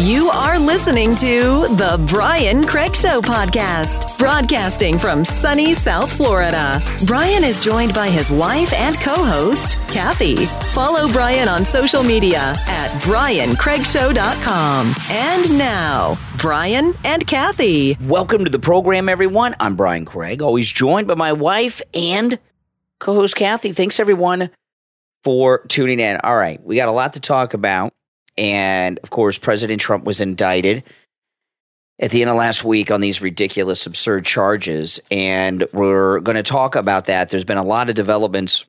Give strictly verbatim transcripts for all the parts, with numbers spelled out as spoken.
You are listening to the Brian Craig Show podcast, broadcasting from sunny South Florida. Brian is joined by his wife and co-host, Kathy. Follow Brian on social media at brian craig show dot com. And now, Brian and Kathy. Welcome to the program, everyone. I'm Brian Craig, always joined by my wife and co-host, Kathy. Thanks, everyone, for tuning in. All right, we got a lot to talk about. And, of course, President Trump was indicted at the end of last week on these ridiculous, absurd charges. And we're going to talk about that. There's been a lot of developments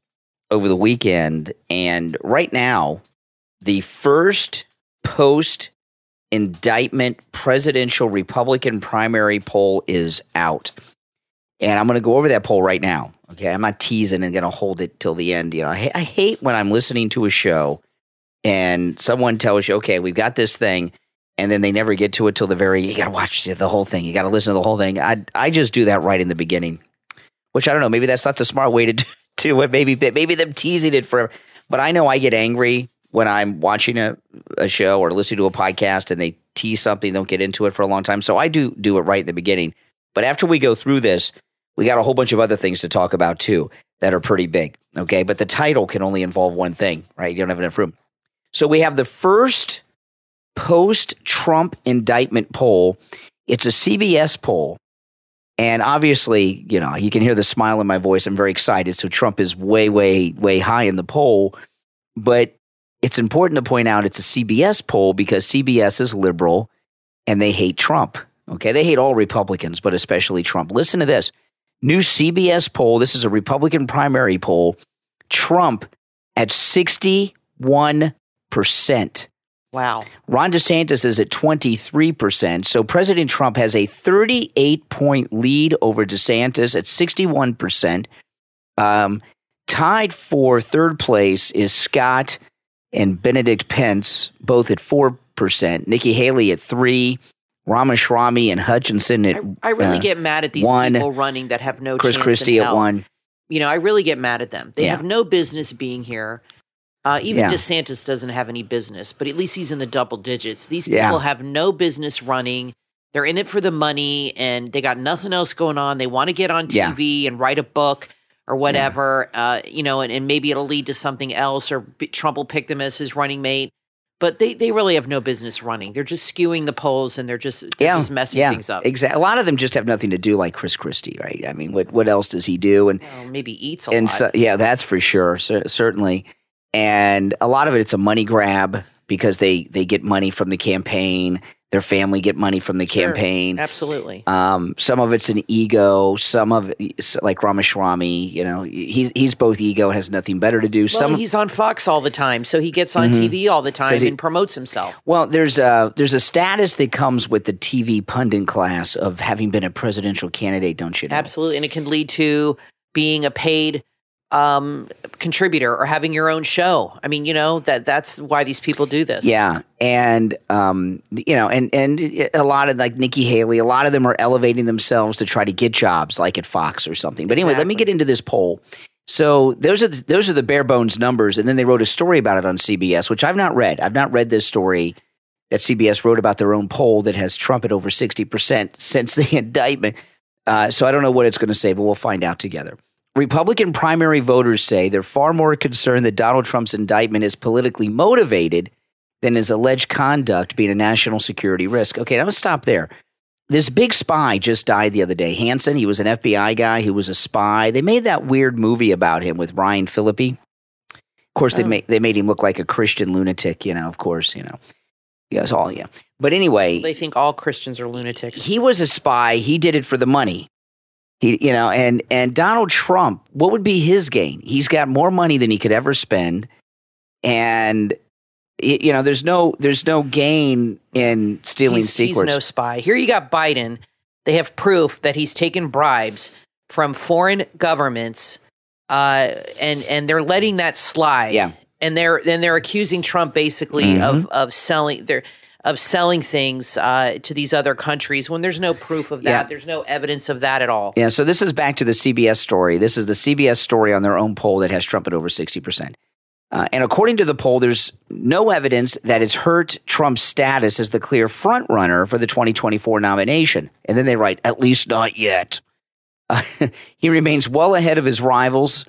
over the weekend. And right now, the first post-indictment presidential Republican primary poll is out. And I'm going to go over that poll right now. Okay, I'm not teasing and going to hold it till the end. You know, I, I hate when I'm listening to a show and someone tells you, okay, we've got this thing, and then they never get to it till the very, you got to watch the whole thing. You got to listen to the whole thing. I I just do that right in the beginning, which I don't know. Maybe that's not the smart way to do it. Maybe, maybe them teasing it forever. But I know I get angry when I'm watching a, a show or listening to a podcast and they tease something, don't get into it for a long time. So I do do it right in the beginning. But after we go through this, we got a whole bunch of other things to talk about too that are pretty big, okay? But the title can only involve one thing, right? You don't have enough room. So we have the first post-Trump indictment poll. It's a C B S poll. And obviously, you know, you can hear the smile in my voice. I'm very excited. So Trump is way, way, way high in the poll. But it's important to point out it's a C B S poll because C B S is liberal and they hate Trump. Okay, they hate all Republicans, but especially Trump. Listen to this. New C B S poll. This is a Republican primary poll. Trump at sixty-one percent. Wow. Ron DeSantis is at twenty-three percent. So President Trump has a thirty-eight point lead over DeSantis at sixty-one percent. Um, tied for third place is Scott and Benedict Pence, both at four percent. Nikki Haley at three percent. Ramaswamy and Hutchinson at I, I really uh, get mad at these one. people running that have no Chris chance Chris Christie at one. You know, I really get mad at them. They yeah. have no business being here. Uh, even yeah. DeSantis doesn't have any business, but at least he's in the double digits. These people yeah. have no business running. They're in it for the money, and they got nothing else going on. They want to get on T V yeah. and write a book or whatever, yeah. uh, you know, and, and maybe it'll lead to something else, or Trump will pick them as his running mate. But they, they really have no business running. They're just skewing the polls, and they're just, they're yeah, just messing yeah, things up. Exactly. A lot of them just have nothing to do, like Chris Christie, right? I mean, what what else does he do? And well, maybe eats a and lot. So, yeah, that's for sure, so, certainly. And a lot of it, it's a money grab because they, they get money from the campaign. Their family get money from the sure, campaign. Absolutely. Um, some of it's an ego. Some of like Ramaswamy, you know, he's he's both ego and has nothing better to do. Well, some he's on Fox all the time, so he gets on mm-hmm. T V all the time he, and promotes himself. Well, there's a there's a status that comes with the T V pundit class of having been a presidential candidate, don't you know? Absolutely, and it can lead to being a paid um, contributor or having your own show. I mean, you know, that that's why these people do this. Yeah. And, um, you know, and, and a lot of like Nikki Haley, a lot of them are elevating themselves to try to get jobs like at Fox or something. But anyway, exactly. Let me get into this poll. So those are, the, those are the bare bones numbers. And then they wrote a story about it on C B S, which I've not read. I've not read this story that C B S wrote about their own poll that has Trump at over sixty percent since the indictment. Uh, so I don't know what it's going to say, but we'll find out together. Republican primary voters say they're far more concerned that Donald Trump's indictment is politically motivated than his alleged conduct being a national security risk. Okay, now let's stop there. This big spy just died the other day. Hanson, he was an F B I guy who was a spy. They made that weird movie about him with Ryan Phillippe. Of course, oh. they, made, they made him look like a Christian lunatic, you know, of course, you know. You guys all, yeah. But anyway. They think all Christians are lunatics. He was a spy. He did it for the money. He, you know, and and Donald Trump, what would be his gain? He's got more money than he could ever spend, and it, you know, there's no there's no gain in stealing he's, secrets. He's no spy. Here you got Biden. They have proof that he's taken bribes from foreign governments, uh, and and they're letting that slide. Yeah, and they're then they're accusing Trump basically mm-hmm. of of selling their. of selling things uh, to these other countries when there's no proof of that. Yeah. There's no evidence of that at all. Yeah, so this is back to the C B S story. This is the C B S story on their own poll that has Trump at over sixty percent. Uh, and according to the poll, there's no evidence that it's hurt Trump's status as the clear frontrunner for the twenty twenty-four nomination. And then they write, at least not yet. Uh, he remains well ahead of his rivals.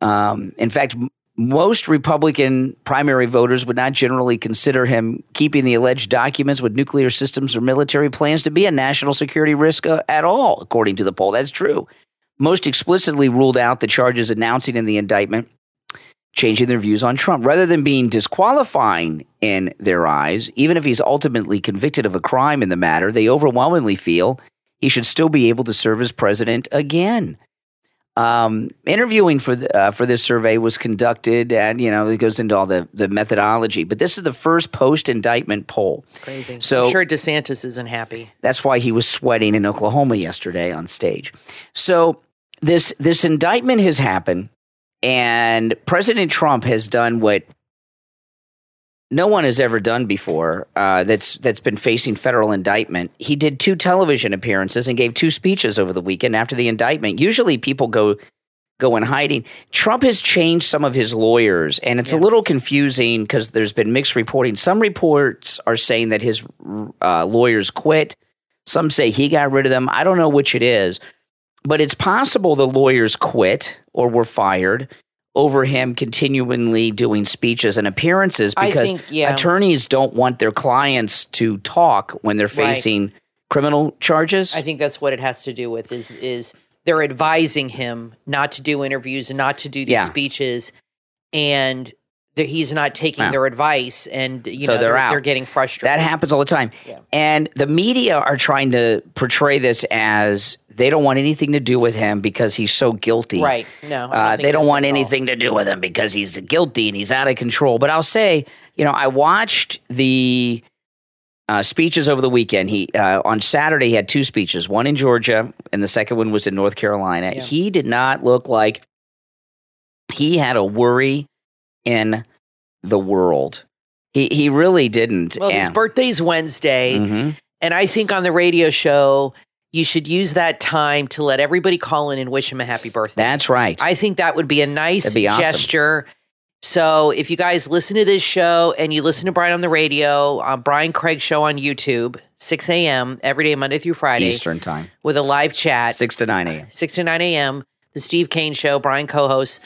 Um, in fact, m- most Republican primary voters would not generally consider him keeping the alleged documents with nuclear systems or military plans to be a national security risk uh, at all, according to the poll. That's true. Most explicitly ruled out the charges announcing in the indictment, changing their views on Trump. Rather than being disqualifying in their eyes, even if he's ultimately convicted of a crime in the matter, they overwhelmingly feel he should still be able to serve as president again. Um, interviewing for the, uh, for this survey was conducted, and, you know, it goes into all the, the methodology. But this is the first post-indictment poll. Crazy. So, I'm sure DeSantis isn't happy. That's why he was sweating in Oklahoma yesterday on stage. So this this indictment has happened. And President Trump has done what no one has ever done before uh, that's that's been facing federal indictment. He did two television appearances and gave two speeches over the weekend after the indictment. Usually people go go in hiding. Trump has changed some of his lawyers, and it's yeah. a little confusing because there's been mixed reporting. Some reports are saying that his uh, lawyers quit. Some say he got rid of them. I don't know which it is. But it's possible the lawyers quit or were fired over him continually doing speeches and appearances because think, yeah. attorneys don't want their clients to talk when they're facing right. criminal charges. I think that's what it has to do with is is they're advising him not to do interviews and not to do these yeah. speeches, and he's not taking yeah. their advice, and you so know they're, they're, they're getting frustrated. That happens all the time. Yeah. And the media are trying to portray this as – they don't want anything to do with him because he's so guilty. Right. No. Don't uh, they don't want anything to do with him because he's guilty and he's out of control. But I'll say, you know, I watched the uh, speeches over the weekend. He uh, on Saturday, he had two speeches, one in Georgia and the second one was in North Carolina. Yeah. He did not look like he had a worry in the world. He, he really didn't. Well, and his birthday's Wednesday. Mm-hmm. And I think on the radio show, you should use that time to let everybody call in and wish him a happy birthday. That's right. I think that would be a nice be awesome. gesture. So if you guys listen to this show and you listen to Brian on the radio, uh, Brian Craig show on YouTube, six a.m. every day, Monday through Friday. Eastern time. With a live chat. six to nine a.m. six to nine a.m. The Steve Kane Show, Brian co-hosts.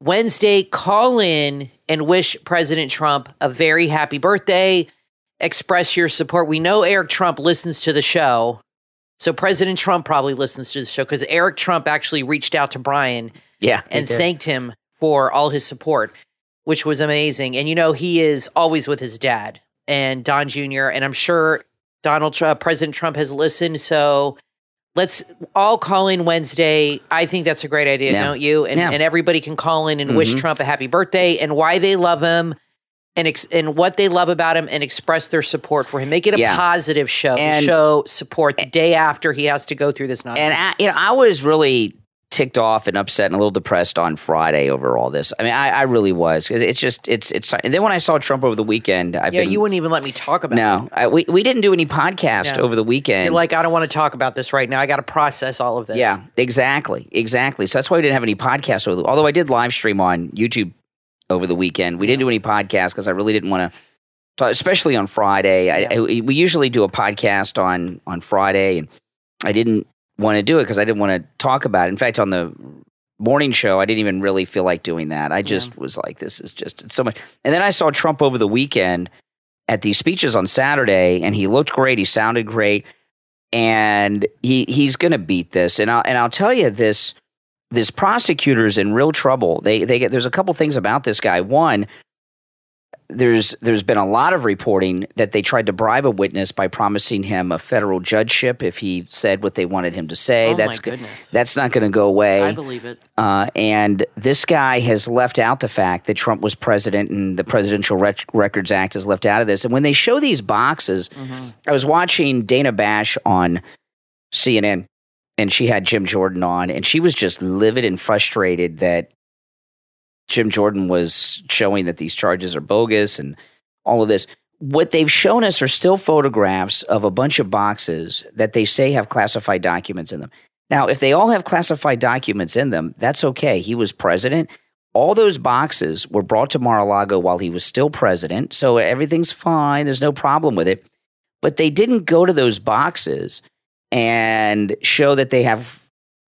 Wednesday, call in and wish President Trump a very happy birthday. Express your support. We know Eric Trump listens to the show. So President Trump probably listens to the show because Eric Trump actually reached out to Brian yeah, and thanked him for all his support, which was amazing. And, you know, he is always with his dad and Don Junior And I'm sure Donald Trump, President Trump has listened. So let's all call in Wednesday. I think that's a great idea, yeah. don't you? And, yeah. and everybody can call in and mm-hmm. wish Trump a happy birthday and why they love him. And ex- and what they love about him and express their support for him. Make it a yeah. positive show, and, show support the day after he has to go through this nonsense. And I, you know, I was really ticked off and upset and a little depressed on Friday over all this. I mean, I, I really was because it's just it's it's. And then when I saw Trump over the weekend, I've yeah, been, you wouldn't even let me talk about. No, it. I, we we didn't do any podcast no. over the weekend. You're like, I don't want to talk about this right now. I got to process all of this. Yeah, exactly, exactly. So that's why we didn't have any podcasts. Over the, although I did live stream on YouTube. Over the weekend, we yeah. didn't do any podcasts because I really didn't want to talk, especially on Friday. Yeah. I, I, we usually do a podcast on, on Friday, and I didn't want to do it because I didn't want to talk about it. In fact, on the morning show, I didn't even really feel like doing that. I just yeah. was like, this is just it's so much. And then I saw Trump over the weekend at these speeches on Saturday, and he looked great. He sounded great, and he he's going to beat this. And I'll, and I'll tell you this. This prosecutor's in real trouble. They they get there's a couple things about this guy. One, there's there's been a lot of reporting that they tried to bribe a witness by promising him a federal judgeship if he said what they wanted him to say. Oh, that's my goodness. That's not going to go away. I believe it. Uh, and this guy has left out the fact that Trump was president, and the Presidential Rec- Records Act is left out of this. And when they show these boxes, mm-hmm. I was watching Dana Bash on C N N. And she had Jim Jordan on, and she was just livid and frustrated that Jim Jordan was showing that these charges are bogus and all of this. What they've shown us are still photographs of a bunch of boxes that they say have classified documents in them. Now, if they all have classified documents in them, that's okay. He was president. All those boxes were brought to Mar-a-Lago while he was still president, so everything's fine. There's no problem with it. But they didn't go to those boxes and show that they have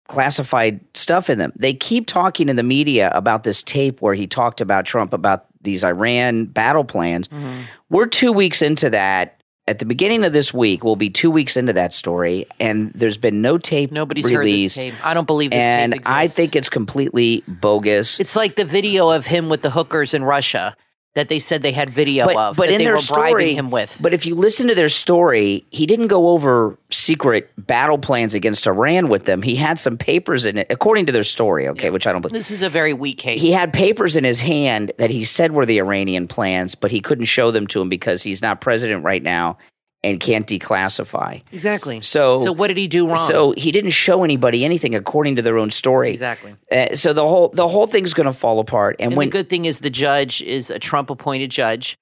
classified stuff in them. They keep talking in the media about this tape where he talked about Trump about these Iran battle plans. Mm-hmm. We're two weeks into that. At the beginning of this week, we'll be two weeks into that story, and there's been no tape Nobody's released. Nobody's heard this tape. I don't believe this and tape exists. And I think it's completely bogus. It's like the video of him with the hookers in Russia that they said they had video but, of, but that in they their were story, bribing him with. But if you listen to their story, he didn't go over secret battle plans against Iran with them. He had some papers in it, according to their story, okay, yeah. which I don't believe. This is a very weak case. He had papers in his hand that he said were the Iranian plans, but he couldn't show them to him because he's not president right now and can't declassify. Exactly. So, so what did he do wrong? So he didn't show anybody anything according to their own story. Exactly. Uh, so the whole the whole thing's going to fall apart. And, and when, the good thing is the judge is a Trump-appointed judge,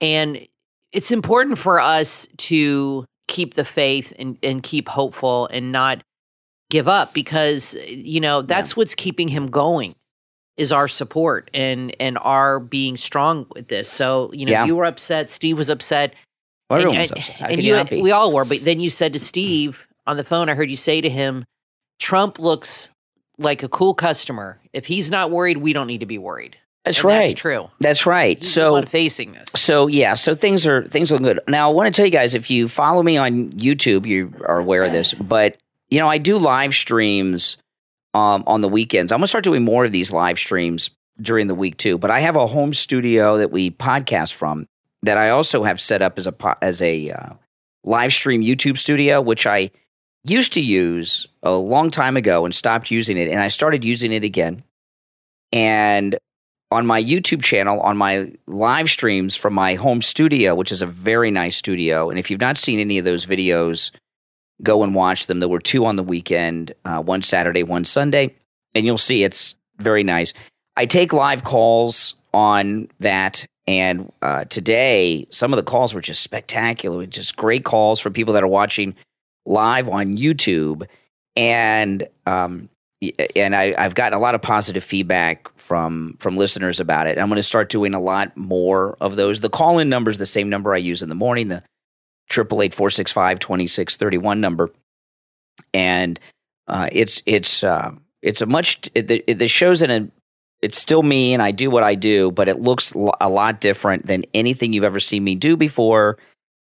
and it's important for us to keep the faith and, and keep hopeful and not give up because, you know, that's yeah. what's keeping him going is our support and, and our being strong with this. So, you know, yeah. you were upset. Steve was upset. And, and, was upset. And you, you we all were. But then you said to Steve on the phone, I heard you say to him, Trump looks like a cool customer. If he's not worried, we don't need to be worried. That's and right. That's true. That's right. He's so the one facing this. So yeah. So things are things look good. Now I want to tell you guys, if you follow me on YouTube, you are aware of this. But you know, I do live streams um, on the weekends. I'm gonna start doing more of these live streams during the week too. But I have a home studio that we podcast from that I also have set up as a po- as a uh, live stream YouTube studio, which I used to use a long time ago and stopped using it, and I started using it again. And on my YouTube channel, on my live streams from my home studio, which is a very nice studio. And if you've not seen any of those videos, go and watch them. There were two on the weekend, uh, one Saturday, one Sunday, and you'll see it's very nice. I take live calls on that, and uh, today some of the calls were just spectacular, just great calls from people that are watching live on YouTube. And um And I, I've gotten a lot of positive feedback from from listeners about it. I'm going to start doing a lot more of those. The call-in number is the same number I use in the morning, the eight eight eight, four six five, two six three one number. And uh, it's it's uh, it's a much it, – it, the show's in a – it's still me and I do what I do, but it looks a lot different than anything you've ever seen me do before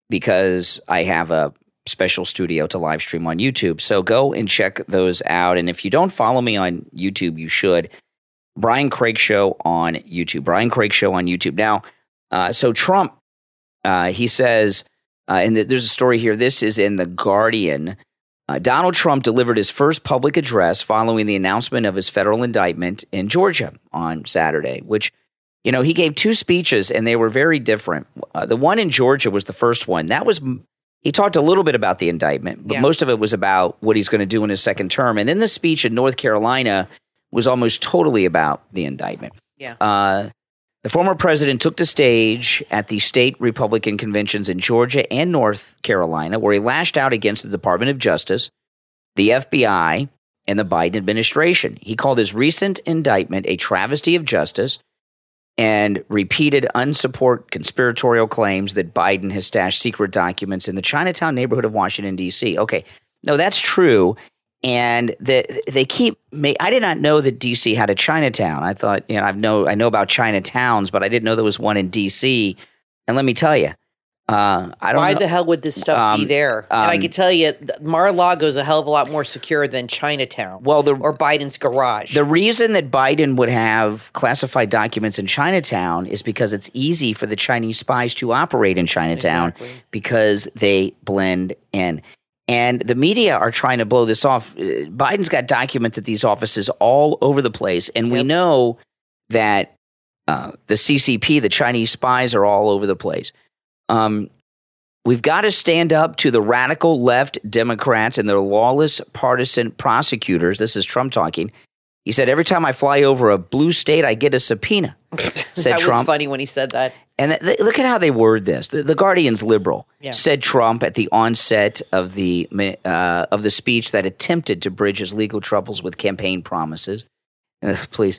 because I have a – special studio to live stream on YouTube. So go and check those out. And if you don't follow me on YouTube, you should. Brian Craig Show on YouTube. Brian Craig Show on YouTube. Now, uh, so Trump, uh, he says, uh, and th- there's a story here. This is in The Guardian. Uh, Donald Trump delivered his first public address following the announcement of his federal indictment in Georgia on Saturday, which, you know, he gave two speeches and they were very different. Uh, the one in Georgia was the first one. That was... He talked a little bit about the indictment, but yeah. most of it was about what he's going to do in his second term. And then the speech in North Carolina was almost totally about the indictment. Yeah. Uh, the former president took the stage at the state Republican conventions in Georgia and North Carolina, where he lashed out against the Department of Justice, the F B I, and the Biden administration. He called his recent indictment a travesty of justice and repeated unsupported conspiratorial claims that Biden has stashed secret documents in the Chinatown neighborhood of Washington, D C Okay, no, that's true. And the, they keep – I did not know that D C had a Chinatown. I thought – you know, I know I know about Chinatowns, but I didn't know there was one in D C And let me tell you, uh, I don't Why know. the hell would this stuff um, be there? And um, I can tell you Mar-a-Lago is a hell of a lot more secure than Chinatown well, the, or Biden's garage. The reason that Biden would have classified documents in Chinatown is because it's easy for the Chinese spies to operate in Chinatown exactly. because they blend in. And the media are trying to blow this off. Biden's got documents at these offices all over the place, and yep. we know that uh, the C C P, the Chinese spies, are all over the place. Um, we've got to stand up to the radical left Democrats and their lawless partisan prosecutors. This is Trump talking. He said, every time I fly over a blue state, I get a subpoena, said that Trump. That was funny when he said that. And th- th- look at how they word this. The, the Guardian's liberal, yeah. said Trump at the onset of the uh, of the speech that attempted to bridge his legal troubles with campaign promises. Uh, please.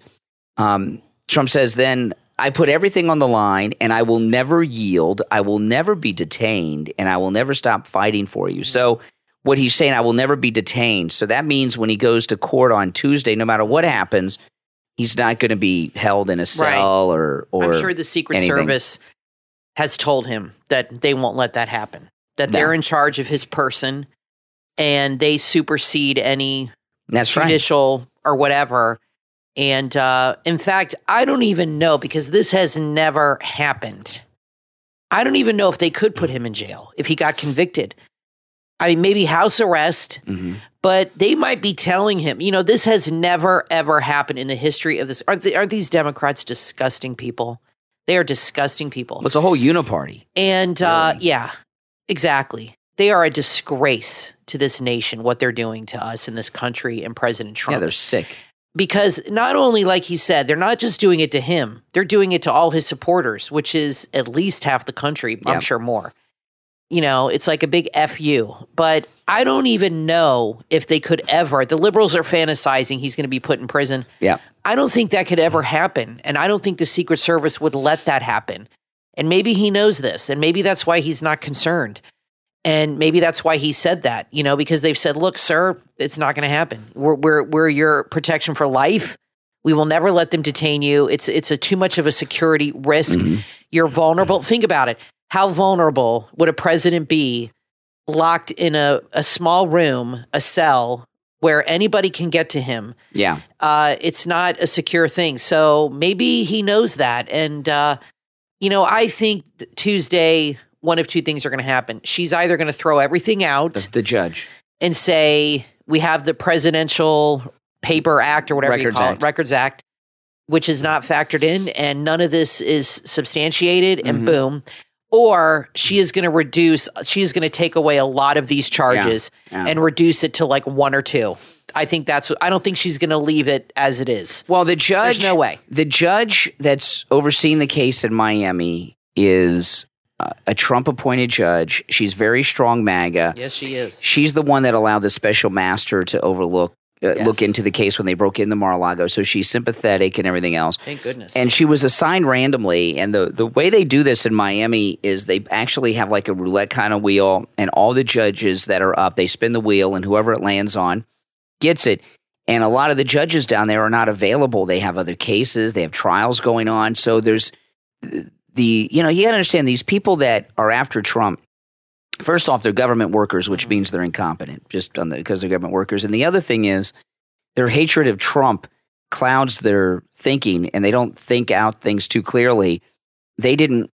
Um, Trump says then, I put everything on the line and I will never yield. I will never be detained and I will never stop fighting for you. So what he's saying, I will never be detained. So that means when he goes to court on Tuesday, no matter what happens, he's not going to be held in a cell right. or, or I'm sure the Secret anything. Service has told him that they won't let that happen, that no. they're in charge of his person and they supersede any That's judicial right. or whatever. And uh, in fact, I don't even know, because this has never happened. I don't even know if they could put him in jail if he got convicted. I mean, maybe house arrest, mm-hmm. but they might be telling him, you know, this has never, ever happened in the history of this. Aren't, they, aren't these Democrats disgusting people? They are disgusting people. It's a whole uniparty. And uh, really. yeah, exactly. They are a disgrace to this nation, what they're doing to us in this country and President Trump. Yeah, they're sick. Because not only, like he said, they're not just doing it to him. They're doing it to all his supporters, which is at least half the country. Yep. I'm sure more. You know, it's like a big F you. But I don't even know if they could ever. The liberals are fantasizing he's going to be put in prison. Yeah, I don't think that could ever happen. And I don't think the Secret Service would let that happen. And maybe he knows this. And maybe that's why he's not concerned. And maybe that's why he said that, you know, because they've said, look, sir, it's not going to happen. We're, we're, we're your protection for life. We will never let them detain you. It's it's a too much of a security risk. Mm-hmm. You're vulnerable. Think about it. How vulnerable would a president be locked in a, a small room, a cell where anybody can get to him? Yeah. Uh, it's not a secure thing. So maybe he knows that. And, uh, you know, I think Tuesday – one of two things are going to happen. She's either going to throw everything out. The, the judge. And say, we have the Presidential Paper Act or whatever Records you call Act. it, Records Act, which is not factored in and none of this is substantiated and mm-hmm. boom. Or she is going to reduce, she's going to take away a lot of these charges yeah. Yeah. and reduce it to like one or two. I think that's, I don't think she's going to leave it as it is. Well, the judge. There's no way. The judge that's overseeing the case in Miami is a Trump-appointed judge. She's very strong MAGA. Yes, she is. She's the one that allowed the special master to overlook, uh, yes. look into the case when they broke into Mar-a-Lago. So she's sympathetic and everything else. Thank goodness. And she was assigned randomly. And the, the way they do this in Miami is they actually have like a roulette kind of wheel, and all the judges that are up, they spin the wheel, and whoever it lands on gets it. And a lot of the judges down there are not available. They have other cases. They have trials going on. So there's... The, you know, you gotta understand these people that are after Trump, first off, they're government workers, which means they're incompetent just on the, because they're government workers. And the other thing is their hatred of Trump clouds their thinking and they don't think out things too clearly. They didn't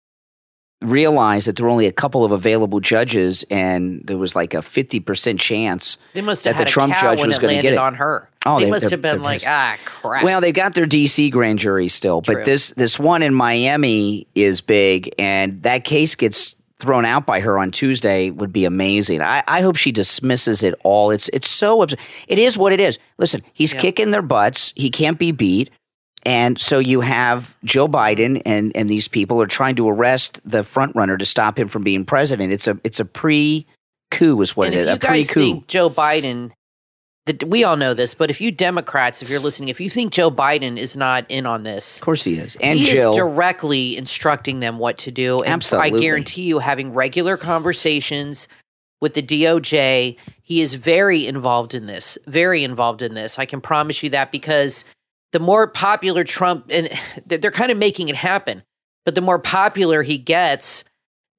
realize that there were only a couple of available judges and there was like a fifty percent chance they must have that the Trump judge was going to get it. on her. Oh, they, they must have been like, ah, crap. Well, they got their D C grand jury still, True. but this this one in Miami is big, and that case gets thrown out by her on Tuesday would be amazing. I, I hope she dismisses it all. It's it's so obs- it is what it is. Listen, he's yeah. kicking their butts. He can't be beat, and so you have Joe Biden and and these people are trying to arrest the front runner to stop him from being president. It's a it's a pre coup is what and it is. You a guys pre-coup. Think Joe Biden. We all know this, but if you Democrats, if you're listening, if you think Joe Biden is not in on this. Of course he is. And he Jill. is directly instructing them what to do. And Absolutely. I guarantee you, having regular conversations with the D O J, he is very involved in this, very involved in this. I can promise you that, because the more popular Trump, and they're kind of making it happen, but the more popular he gets,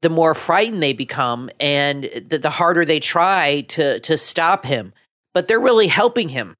the more frightened they become and the, the harder they try to to stop him. But they're really helping him.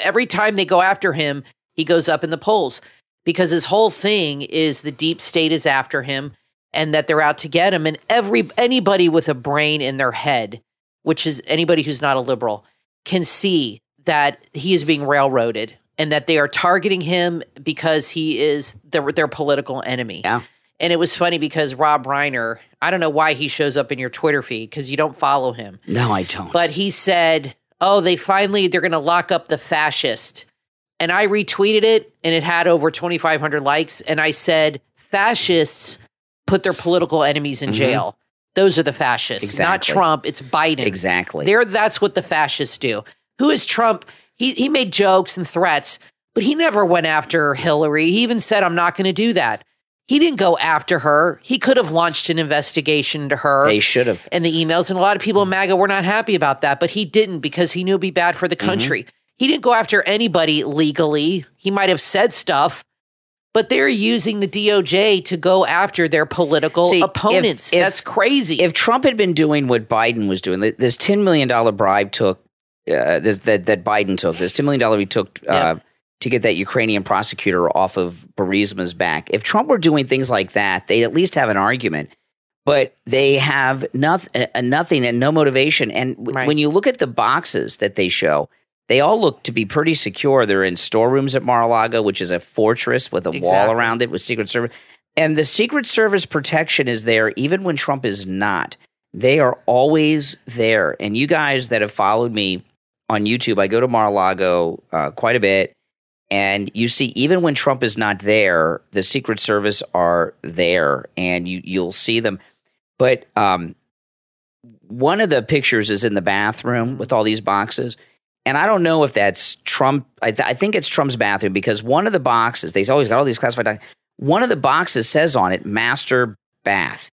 Every time they go after him, he goes up in the polls, because his whole thing is the deep state is after him and that they're out to get him. And every anybody with a brain in their head, which is anybody who's not a liberal, can see that he is being railroaded and that they are targeting him because he is their, their political enemy. Yeah. And it was funny because Rob Reiner, I don't know why he shows up in your Twitter feed because you don't follow him. No, I don't. But he said... oh, they finally, they're going to lock up the fascist. And I retweeted it, and it had over twenty-five hundred likes. And I said, fascists put their political enemies in mm-hmm. jail. Those are the fascists, exactly. not Trump. It's Biden. Exactly. They're, that's what the fascists do. Who is Trump? He, he made jokes and threats, But he never went after Hillary. He even said, I'm not going to do that. He didn't go after her. He could have launched an investigation to her. They should have. And the emails. And a lot of people in MAGA were not happy about that, but he didn't, because he knew it'd be bad for the country. Mm-hmm. He didn't go after anybody legally. He might have said stuff, but they're using the D O J to go after their political See, opponents. If, if, That's crazy. If Trump had been doing what Biden was doing, this ten million dollars bribe took uh, this, that, that Biden took, this ten million dollars he took uh, yeah. to get that Ukrainian prosecutor off of Burisma's back. If Trump were doing things like that, they'd at least have an argument. But they have nothing, uh, nothing and no motivation. And w- right. when you look at the boxes that they show— they all look to be pretty secure. They're in storerooms at Mar-a-Lago, which is a fortress with a exactly. wall around it with Secret Service. And the Secret Service protection is there even when Trump is not. They are always there. And you guys that have followed me on YouTube, I go to Mar-a-Lago uh, quite a bit, and you see even when Trump is not there, the Secret Service are there, and you, you'll see them. But um, one of the pictures is in the bathroom with all these boxes. And I don't know if that's Trump. I, th- I think it's Trump's bathroom, because one of the boxes, they always got all these classified documents. One of the boxes says on it, master bath.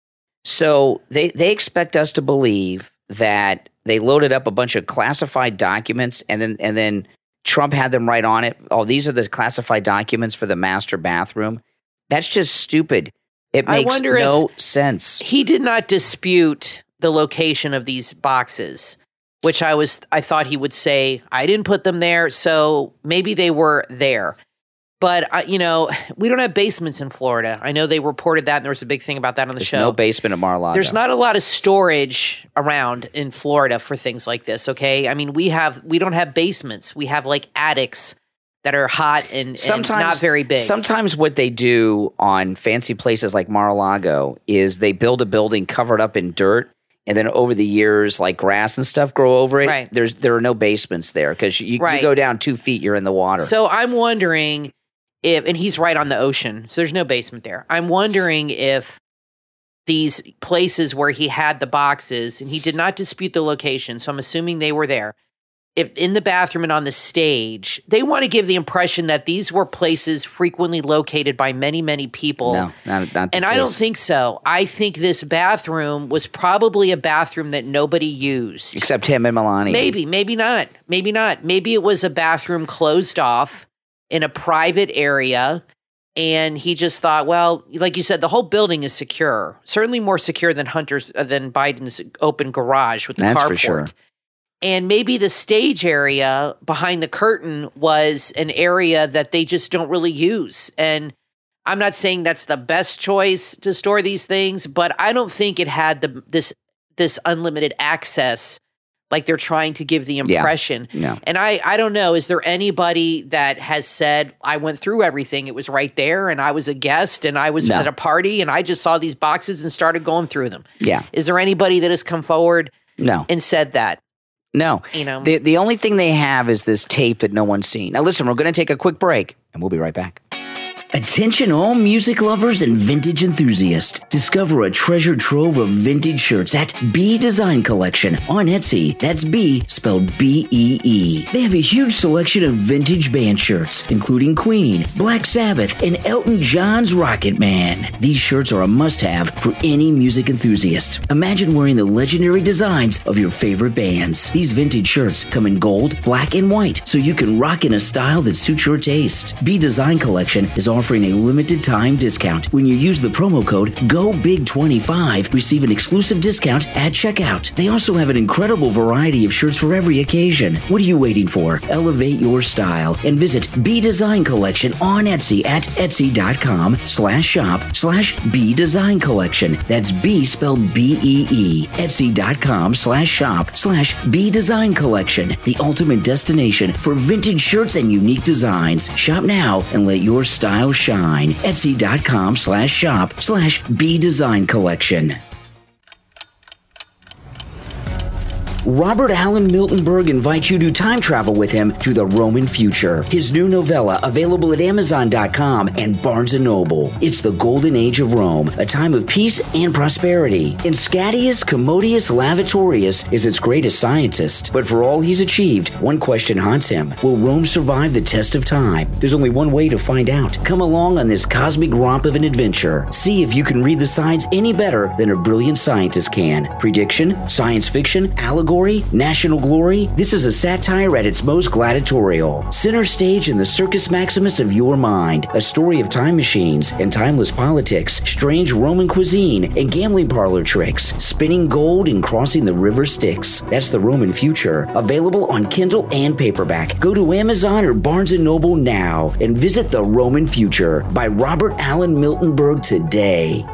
So they, they expect us to believe that they loaded up a bunch of classified documents, and then and then Trump had them right on it. Oh, these are the classified documents for the master bathroom. That's just stupid. It makes no sense. He did not dispute the location of these boxes, which I was, I thought he would say, I didn't put them there, so maybe they were there. But, I, you know, we don't have basements in Florida. I know they reported that, and there was a big thing about that on the There's show. There's no basement at Mar-a-Lago. There's not a lot of storage around in Florida for things like this, okay? I mean, we have, we don't have basements. We have, like, attics that are hot and, and not very big. Sometimes what they do on fancy places like Mar-a-Lago is they build a building covered up in dirt, and then over the years, like grass and stuff grow over it. Right. There's there are no basements there, because you, right. you go down two feet, you're in the water. So I'm wondering if, and he's right on the ocean, so there's no basement there. I'm wondering if these places where he had the boxes, and he did not dispute the location, so I'm assuming they were there. If in the bathroom and on the stage, they want to give the impression that these were places frequently located by many, many people. No, not, not and I don't think so. I think this bathroom was probably a bathroom that nobody used. Except him and Melania. Maybe, maybe not. Maybe not. Maybe it was a bathroom closed off in a private area, and he just thought, well, like you said, the whole building is secure. Certainly more secure than Hunter's, uh, than Biden's open garage with the That's carport. For sure. And maybe the stage area behind the curtain was an area that they just don't really use. And I'm not saying that's the best choice to store these things, but I don't think it had the, this this unlimited access like they're trying to give the impression. Yeah, no. And I, I don't know, is there anybody that has said, I went through everything, it was right there, and I was a guest, and I was no. at a party, and I just saw these boxes and started going through them? Yeah. Is there anybody that has come forward no. and said that? No, you know. the, the only thing they have is this tape that no one's seen. Now, listen, we're going to take a quick break, and we'll be right back. Attention all music lovers and vintage enthusiasts. Discover a treasure trove of vintage shirts at B Design Collection on Etsy. That's B spelled B E E. They have a huge selection of vintage band shirts, including Queen, Black Sabbath, and Elton John's Rocket Man. These shirts are a must-have for any music enthusiast. Imagine wearing the legendary designs of your favorite bands. These vintage shirts come in gold, black, and white, so you can rock in a style that suits your taste. B Design Collection is offering offering a limited time discount. When you use the promo code G O B I G twenty-five, receive an exclusive discount at checkout. They also have an incredible variety of shirts for every occasion. What are you waiting for? Elevate your style and visit B Design Collection on Etsy at etsy.com slash shop slash B Design Collection. That's B spelled B E E. Etsy.com slash shop slash B Design Collection. The ultimate destination for vintage shirts and unique designs. Shop now and let your style shine. Etsy.com slash shop slash B Design Collection. Robert Allen Miltenberg invites you to time travel with him to the Roman future. His new novella, available at Amazon dot com and Barnes and Noble. It's the golden age of Rome, a time of peace and prosperity. And Scatius Commodius Lavatorius is its greatest scientist. But for all he's achieved, one question haunts him. Will Rome survive the test of time? There's only one way to find out. Come along on this cosmic romp of an adventure. See if you can read the signs any better than a brilliant scientist can. Prediction, science fiction, allegory, national glory. This is a satire at its most gladiatorial. Center stage in the Circus Maximus of your mind. A story of time machines and timeless politics, strange Roman cuisine and gambling parlor tricks, spinning gold and crossing the river Styx. That's the Roman future. Available on Kindle and paperback. Go to Amazon or Barnes and Noble now and visit The Roman Future by Robert Allen Miltenberg today.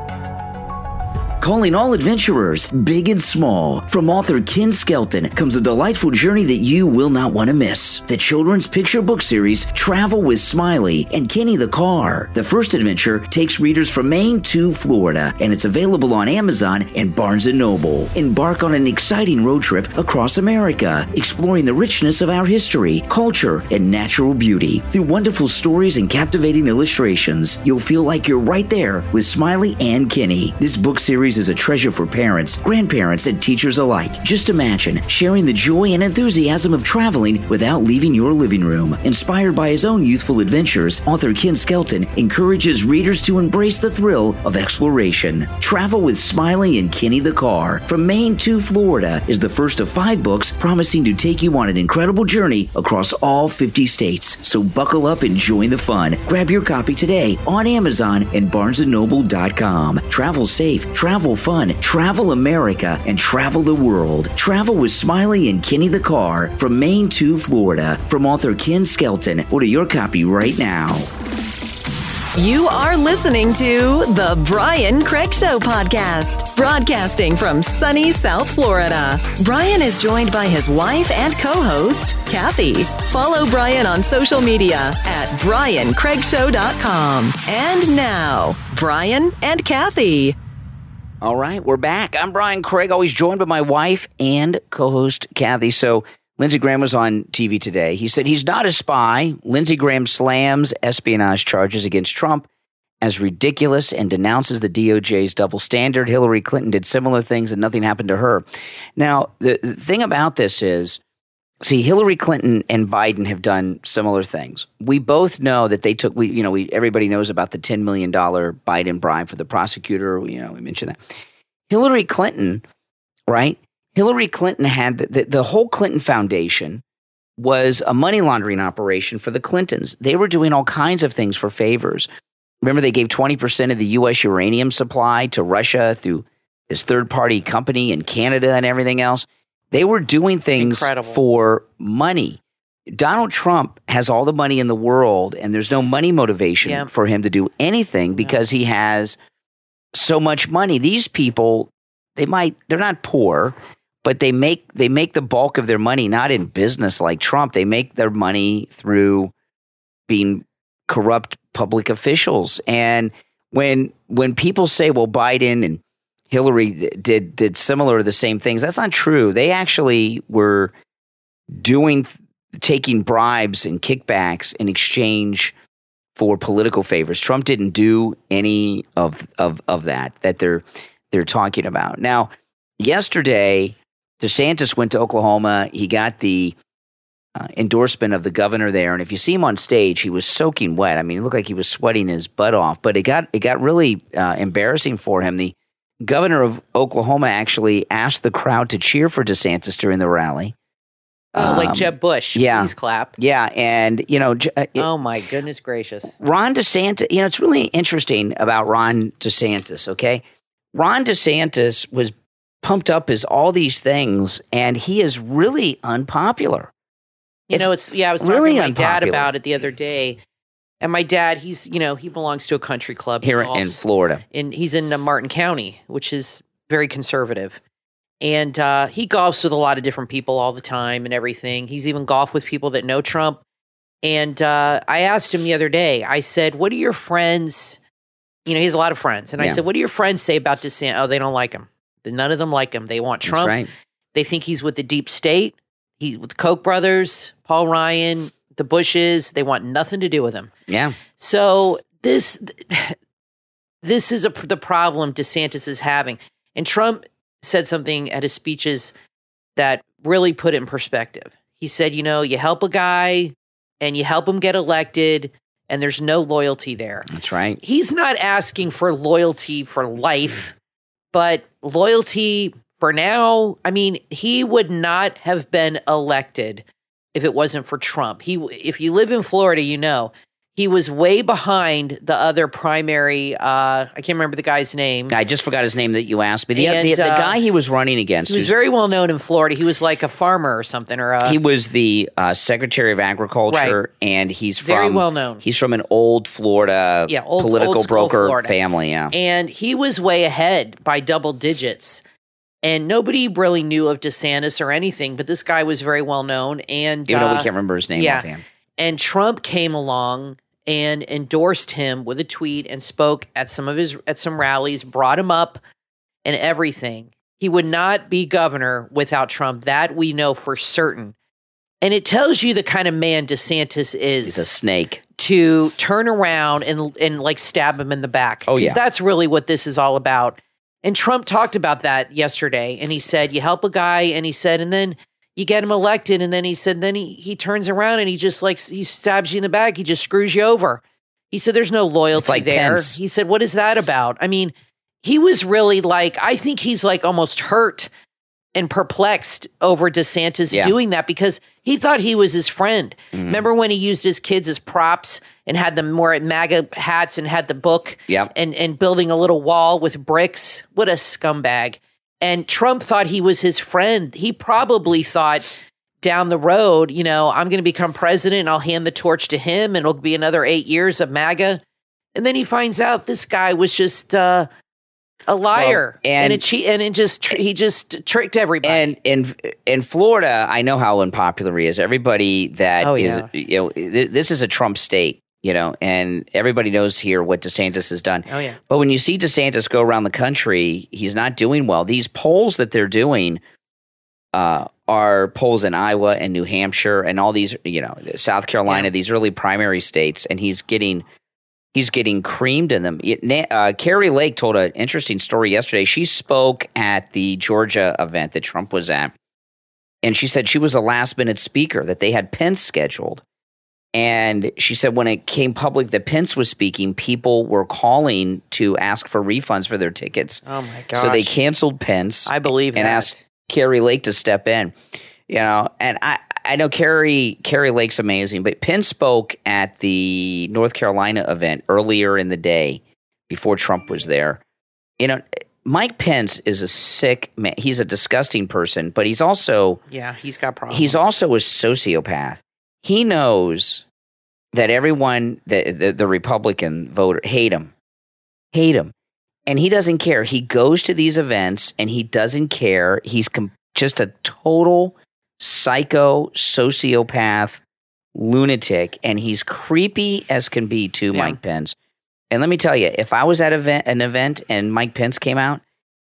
Calling all adventurers, big and small. From author Ken Skelton comes a delightful journey that you will not want to miss. The children's picture book series, Travel with Smiley and Kenny the Car. The first adventure takes readers from Maine to Florida, and it's available on Amazon and Barnes and Noble. Embark on an exciting road trip across America, exploring the richness of our history, culture, and natural beauty. Through wonderful stories and captivating illustrations, you'll feel like you're right there with Smiley and Kenny. This book series is a treasure for parents, grandparents, and teachers alike. Just imagine sharing the joy and enthusiasm of traveling without leaving your living room. Inspired by his own youthful adventures, author Ken Skelton encourages readers to embrace the thrill of exploration. Travel with Smiley and Kenny the Car from Maine to Florida is the first of five books promising to take you on an incredible journey across all fifty states. So buckle up and join the fun. Grab your copy today on Amazon and Barnes and Noble dot com. Travel safe, travel Travel fun, travel America, and travel the world. Travel with Smiley and Kenny the Car from Maine to Florida. From author Ken Skelton. Order your copy right now. You are listening to The Brian Craig Show Podcast, broadcasting from sunny South Florida. Brian is joined by his wife and co-host, Kathy. Follow Brian on social media at Brian Craig Show dot com. And now, Brian and Kathy. All right, we're back. I'm Brian Craig, always joined by my wife and co-host, Kathy. So Lindsey Graham was on T V today. He said he's not a spy. Lindsey Graham slams espionage charges against Trump as ridiculous and denounces the D O J's double standard. Hillary Clinton did similar things and nothing happened to her. Now, the, the thing about this is, see, Hillary Clinton and Biden have done similar things. We both know that they took, we, you know, we, everybody knows about the ten million dollars Biden bribe for the prosecutor. You know, we mentioned that. Hillary Clinton, right? Hillary Clinton had the, the, the whole Clinton Foundation was a money laundering operation for the Clintons. They were doing all kinds of things for favors. Remember, they gave twenty percent of the U S uranium supply to Russia through this third-party company in Canada and everything else. They were doing things Incredible. for money. Donald Trump has all the money in the world, and there's no money motivation yeah. for him to do anything because yeah. he has so much money. These people, they might, they're not poor, but they make they make the bulk of their money not in business like Trump. They make their money through being corrupt public officials. And when when people say, well, Biden and Hillary did did similar or the same things, that's not true. They actually were doing, taking bribes and kickbacks in exchange for political favors. Trump didn't do any of of, of that that they're they're talking about. Now, yesterday, DeSantis went to Oklahoma. He got the uh, endorsement of the governor there, and if you see him on stage, he was soaking wet. I mean, it looked like he was sweating his butt off. But it got it got really uh, embarrassing for him. The governor of Oklahoma actually asked the crowd to cheer for DeSantis during the rally. Oh, um, like Jeb Bush. Yeah. Please clap. Yeah. And, you know. It, oh, my goodness gracious. Ron DeSantis, you know, it's really interesting about Ron DeSantis, okay? Ron DeSantis was pumped up as all these things, and he is really unpopular. You it's know, it's, yeah, I was talking really to my unpopular. dad about it the other day. And my dad, he's, you know, he belongs to a country club here in Florida. And he's in Martin County, which is very conservative. And uh, he golfs with a lot of different people all the time and everything. He's even golfed with people that know Trump. And uh, I asked him the other day, I said, what do your friends, you know, he has a lot of friends. And yeah. I said, what do your friends say about DeSantis? Oh, they don't like him. None of them like him. They want Trump. That's right. They think he's with the deep state. He's with the Koch brothers, Paul Ryan, the Bushes. They want nothing to do with him. Yeah. So this this is a, the problem DeSantis is having. And Trump said something at his speeches that really put it in perspective. He said, you know, you help a guy and you help him get elected, and there's no loyalty there. That's right. He's not asking for loyalty for life, but loyalty for now. I mean, he would not have been elected if it wasn't for Trump. He, if you live in Florida, you know, he was way behind the other primary. Uh, I can't remember the guy's name. I just forgot his name that you asked me. The, and, the, the uh, guy he was running against. He was very well known in Florida. He was like a farmer or something. Or a, he was the uh, Secretary of Agriculture, right. And he's from, very well known. He's from an old Florida yeah, old, political old broker Florida. family. Yeah, and he was way ahead by double digits. And nobody really knew of DeSantis or anything, but this guy was very well known. And even uh, though we can't remember his name. Yeah. And Trump came along and endorsed him with a tweet and spoke at some of his at some rallies, brought him up and everything. He would not be governor without Trump. That we know for certain. And it tells you the kind of man DeSantis is. He's a snake. To turn around and and like stab him in the back. Oh, yeah. Because that's really what this is all about. And Trump talked about that yesterday, and he said, you help a guy, and he said, and then you get him elected, and then he said, then he, he turns around and he just like, he stabs you in the back, he just screws you over. He said, there's no loyalty like there. Pence. He said, what is that about? I mean, he was really like, I think he's like almost hurt and perplexed over DeSantis yeah. doing that because he thought he was his friend. Mm-hmm. Remember when he used his kids as props and had them wear MAGA hats and had the book yep. and, and building a little wall with bricks? What a scumbag. And Trump thought he was his friend. He probably thought down the road, you know, I'm going to become president and I'll hand the torch to him and it'll be another eight years of MAGA. And then he finds out this guy was just uh, a liar well, and, and, it, and it just tr- he just tricked everybody. And in in Florida, I know how unpopular he is. Everybody that oh, yeah. is, you know, th- this is a Trump state. You know, and everybody knows here what DeSantis has done. Oh, yeah. But when you see DeSantis go around the country, he's not doing well. These polls that they're doing uh, are polls in Iowa and New Hampshire and all these, you know, South Carolina, yeah. these early primary states, and he's getting he's getting creamed in them. It, uh, Kari Lake told an interesting story yesterday. She spoke at the Georgia event that Trump was at, and she said she was a last-minute speaker, that they had Pence scheduled. And she said when it came public that Pence was speaking, people were calling to ask for refunds for their tickets. Oh, my gosh. So they canceled Pence. I believe and that. And asked Kari Lake to step in. You know, and I, I know Kari, Kari Lake's amazing, but Pence spoke at the North Carolina event earlier in the day before Trump was there. You know, Mike Pence is a sick man. He's a disgusting person, but he's also— yeah, he's got problems. He's also a sociopath. He knows that everyone, the, the the Republican voter, hate him, hate him, and he doesn't care. He goes to these events and he doesn't care. He's com- just a total psycho, sociopath, lunatic, and he's creepy as can be to yeah. Mike Pence. And let me tell you, if I was at event, an event and Mike Pence came out,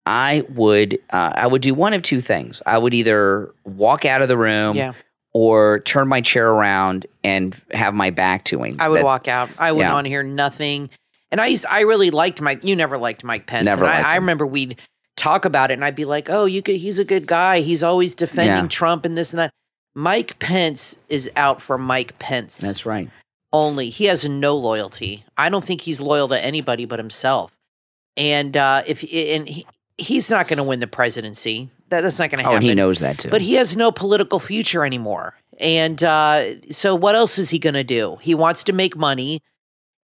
I would uh, I would do one of two things. I would either walk out of the room. Yeah. Or turn my chair around and have my back to him. I would that, walk out. I would yeah. want to hear nothing. And I used, I really liked Mike. You never liked Mike Pence. Never and liked I, I remember we'd talk about it, and I'd be like, "Oh, you could. He's a good guy. He's always defending yeah. Trump and this and that." Mike Pence is out for Mike Pence. That's right. Only he has no loyalty. I don't think he's loyal to anybody but himself. And uh, if and he, he's not going to win the presidency. That, that's not going to happen. Oh, and he knows that too. But he has no political future anymore. And uh, so what else is he going to do? He wants to make money.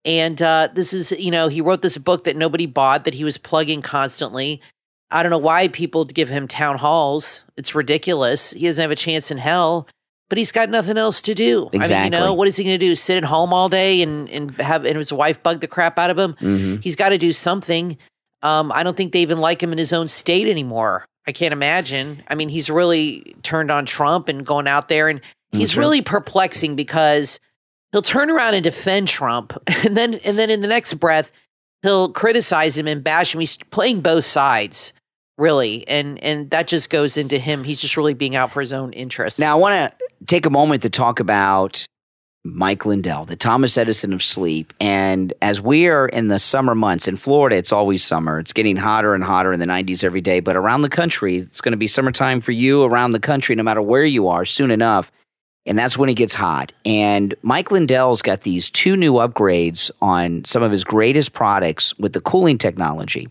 And uh, this is, you know, he wrote this book that nobody bought that he was plugging constantly. I don't know why people give him town halls. It's ridiculous. He doesn't have a chance in hell, but he's got nothing else to do. Exactly. I mean, you know, what is he going to do? Sit at home all day and, and have and his wife bug the crap out of him? Mm-hmm. He's got to do something. Um, I don't think they even like him in his own state anymore. I can't imagine. I mean, he's really turned on Trump and going out there, and he's mm-hmm. really perplexing because he'll turn around and defend Trump, and then and then in the next breath, he'll criticize him and bash him. He's playing both sides, really. And and that just goes into him. He's just really being out for his own interests. Now, I want to take a moment to talk about Mike Lindell, the Thomas Edison of sleep. And as we are in the summer months in Florida, it's always summer. It's getting hotter and hotter in the nineties every day. But around the country, it's going to be summertime for you around the country, no matter where you are, soon enough. And that's when it gets hot. And Mike Lindell's got these two new upgrades on some of his greatest products with the cooling technology.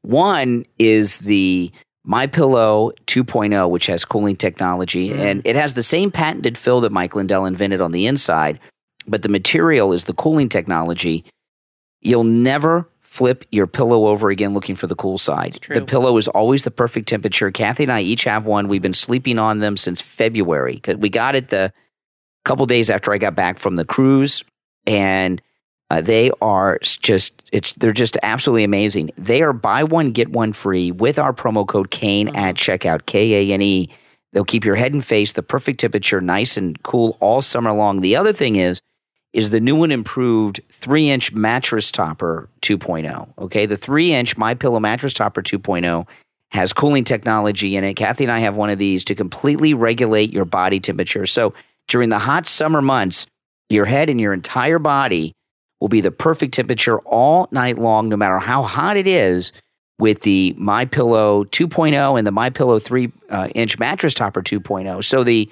One is the MyPillow two point oh, which has cooling technology, mm. and it has the same patented fill that Mike Lindell invented on the inside, but the material is the cooling technology. You'll never flip your pillow over again looking for the cool side. The pillow is always the perfect temperature. Kathy and I each have one. We've been sleeping on them since February. We got it the couple days after I got back from the cruise, and Uh, they are just it's they're just absolutely amazing. They are buy one, get one free with our promo code Kane mm-hmm. at checkout, K A N E. They'll keep your head and face the perfect temperature, nice and cool all summer long. The other thing is, is the new and improved three-inch mattress topper two point oh. Okay, the three-inch MyPillow mattress topper two point oh has cooling technology in it. Kathy and I have one of these to completely regulate your body temperature. So during the hot summer months, your head and your entire body will be the perfect temperature all night long, no matter how hot it is, with the MyPillow two point oh and the MyPillow three-inch uh, mattress topper two point oh. So the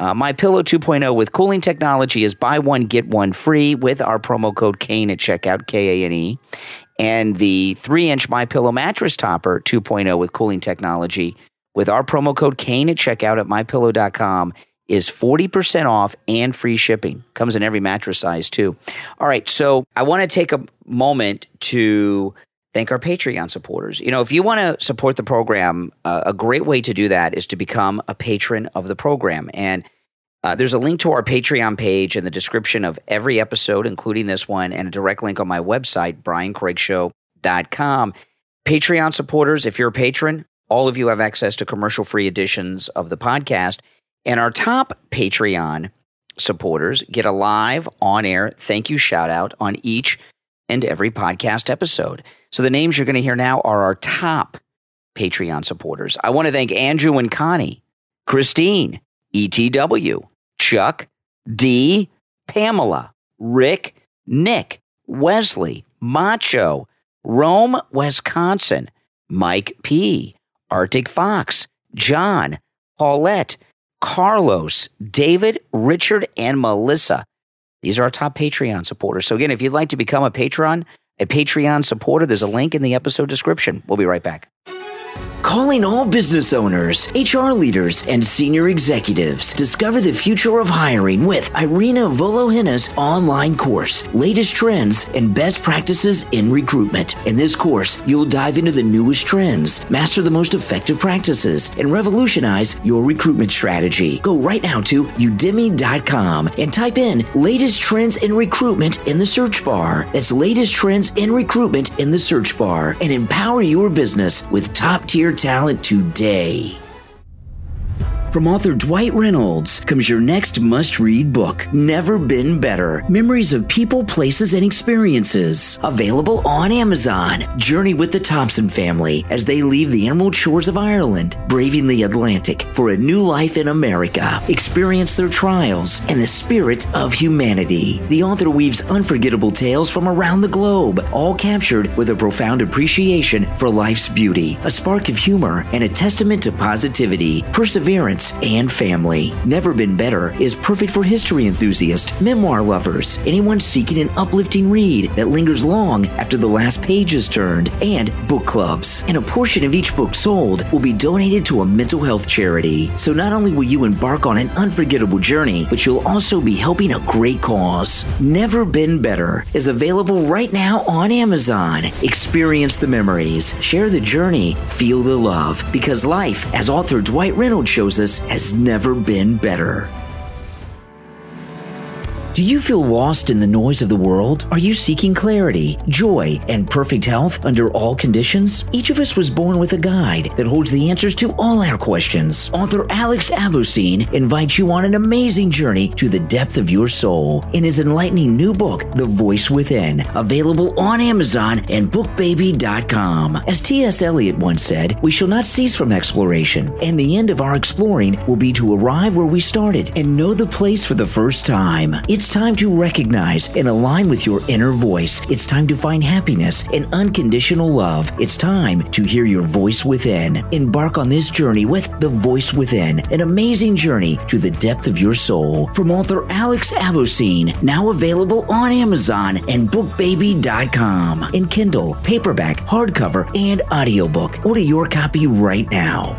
uh, MyPillow two point oh with cooling technology is buy one, get one free with our promo code Kane at checkout, K A N E. And the three-inch MyPillow mattress topper two point oh with cooling technology with our promo code Kane at checkout at my pillow dot com is forty percent off and free shipping. Comes in every mattress size, too. All right, so I want to take a moment to thank our Patreon supporters. You know, if you want to support the program, uh, a great way to do that is to become a patron of the program. And uh, there's a link to our Patreon page in the description of every episode, including this one, and a direct link on my website, brian craig show dot com. Patreon supporters, if you're a patron, all of you have access to commercial-free editions of the podcast. And our top Patreon supporters get a live, on-air thank you shout-out on each and every podcast episode. So the names you're going to hear now are our top Patreon supporters. I want to thank Andrew and Connie, Christine, E T W, Chuck, D, Pamela, Rick, Nick, Wesley, Macho, Rome, Wisconsin, Mike P, Arctic Fox, John, Paulette, Carlos, David, Richard, and Melissa. These are our top Patreon supporters. So again, if you'd like to become a patron, a Patreon supporter, there's a link in the episode description. We'll be right back. Calling all business owners, H R leaders, and senior executives. Discover the future of hiring with Irina Volohinna's online course, latest trends and best practices in recruitment. In this course, you'll dive into the newest trends, master the most effective practices, and revolutionize your recruitment strategy. Go right now to udemy dot com and type in latest trends in recruitment in the search bar. That's latest trends in recruitment in the search bar, and empower your business with top-tier talent today. From author Dwight Reynolds comes your next must-read book, Never Been Better, Memories of People, Places, and Experiences. Available on Amazon. Journey with the Thompson family as they leave the emerald shores of Ireland, braving the Atlantic for a new life in America. Experience their trials and the spirit of humanity. The author weaves unforgettable tales from around the globe, all captured with a profound appreciation for life's beauty, a spark of humor, and a testament to positivity, perseverance, and family. Never Been Better is perfect for history enthusiasts, memoir lovers, anyone seeking an uplifting read that lingers long after the last page is turned, and book clubs. And a portion of each book sold will be donated to a mental health charity. So not only will you embark on an unforgettable journey, but you'll also be helping a great cause. Never Been Better is available right now on Amazon. Experience the memories, share the journey, feel the love, because life, as author Dwight Reynolds shows us, has never been better. Do you feel lost in the noise of the world? Are you seeking clarity, joy, and perfect health under all conditions? Each of us was born with a guide that holds the answers to all our questions. Author Alex Abousine invites you on an amazing journey to the depth of your soul in his enlightening new book, The Voice Within, available on Amazon and book baby dot com. As T S Eliot once said, we shall not cease from exploration, and the end of our exploring will be to arrive where we started and know the place for the first time. It's time to recognize and align with your inner voice. It's time to find happiness and unconditional love. It's time to hear your voice within. Embark on this journey with The Voice Within, an amazing journey to the depth of your soul. From author Alex Abousine, now available on Amazon and book baby dot com in Kindle, paperback, hardcover, and audiobook. Order your copy right now.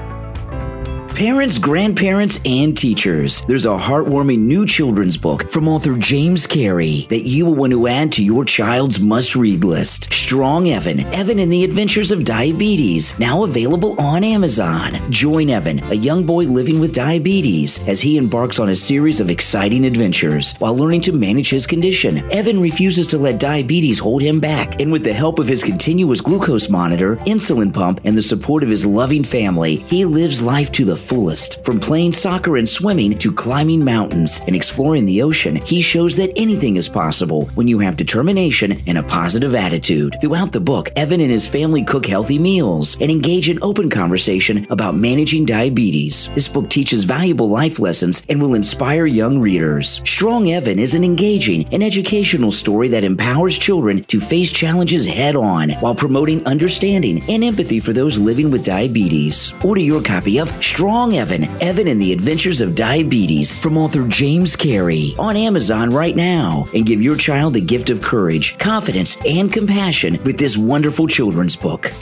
Parents, grandparents, and teachers, there's a heartwarming new children's book from author James Carey that you will want to add to your child's must-read list. Strong Evan, Evan and the Adventures of Diabetes, now available on Amazon. Join Evan, a young boy living with diabetes, as he embarks on a series of exciting adventures while learning to manage his condition. Evan refuses to let diabetes hold him back, and with the help of his continuous glucose monitor, insulin pump, and the support of his loving family, he lives life to the fullest. From playing soccer and swimming to climbing mountains and exploring the ocean, he shows that anything is possible when you have determination and a positive attitude. Throughout the book, Evan and his family cook healthy meals and engage in open conversation about managing diabetes. This book teaches valuable life lessons and will inspire young readers. Strong Evan is an engaging and educational story that empowers children to face challenges head-on while promoting understanding and empathy for those living with diabetes. Order your copy of Strong Strong Evan, Evan and the Adventures of Diabetes from author James Carey on Amazon right now, and give your child the gift of courage, confidence, and compassion with this wonderful children's book.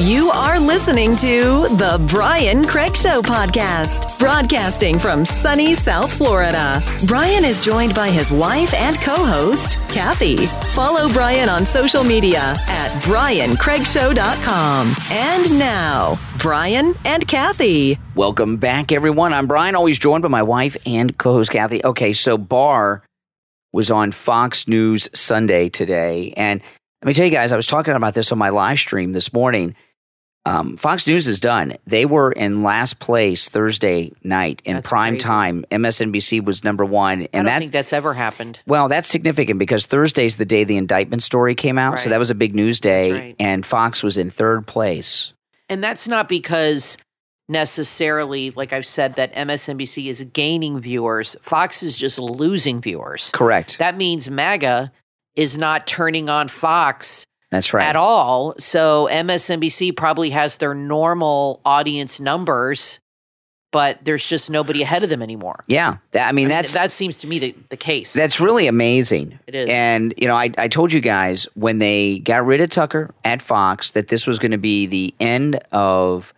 You are listening to The Brian Craig Show Podcast, broadcasting from sunny South Florida. Brian is joined by his wife and co-host, Kathy. Follow Brian on social media at brian craig show dot com. And now, Brian and Kathy. Welcome back, everyone. I'm Brian, always joined by my wife and co-host, Kathy. Okay, so Barr was on Fox News Sunday today, and let me tell you guys, I was talking about this on my live stream this morning. Um, Fox News is done. They were in last place Thursday night in that's prime crazy. Time. M S N B C was number one. And I don't that, think that's ever happened. Well, that's significant because Thursday's the day the indictment story came out. Right. So that was a big news day. Right. And Fox was in third place. And that's not because necessarily, like I've said, that M S N B C is gaining viewers. Fox is just losing viewers. Correct. That means MAGA is not turning on Fox. That's right. At all. So M S N B C probably has their normal audience numbers, but there's just nobody ahead of them anymore. Yeah. That, I mean, that's I mean, that seems to me the, the case. That's really amazing. It is. And, you know, I, I told you guys when they got rid of Tucker at Fox that this was going to be the end of